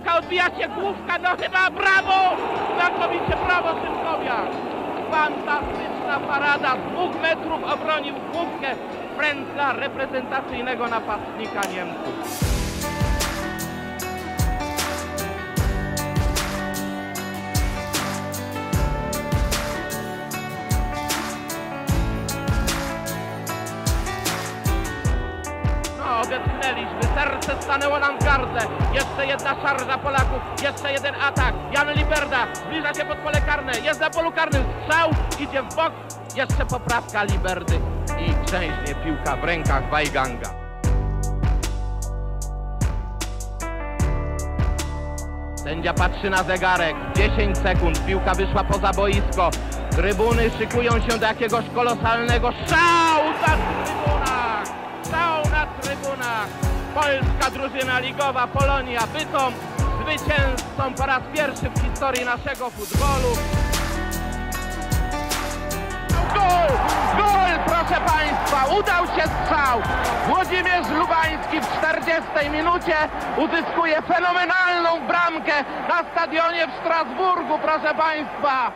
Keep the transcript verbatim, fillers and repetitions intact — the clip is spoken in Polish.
piłka, odbija się główka, no chyba brawo! Znakomicie brawo Szymkowiak! Fantastyczna parada, z dwóch metrów obronił główkę Frenka, reprezentacyjnego napastnika Niemców. Odetchnęliśmy, serce stanęło nam w gardle, jeszcze jedna szarża Polaków, jeszcze jeden atak, Jan Liberda zbliża się pod pole karne, jest na polu karnym, strzał, idzie w bok, jeszcze poprawka Liberdy i grzęźnie piłka w rękach Wajganga. Sędzia patrzy na zegarek, dziesięć sekund, piłka wyszła poza boisko, trybuny szykują się do jakiegoś kolosalnego szału na trybunach, szału na trybunach. Polska drużyna ligowa Polonia Bytom, zwycięzcą po raz pierwszy w historii naszego futbolu. Gol! Gol, proszę Państwa! Udał się strzał! Włodzimierz Lubański w czterdziestej minucie uzyskuje fenomenalną bramkę na stadionie w Strasburgu, proszę Państwa!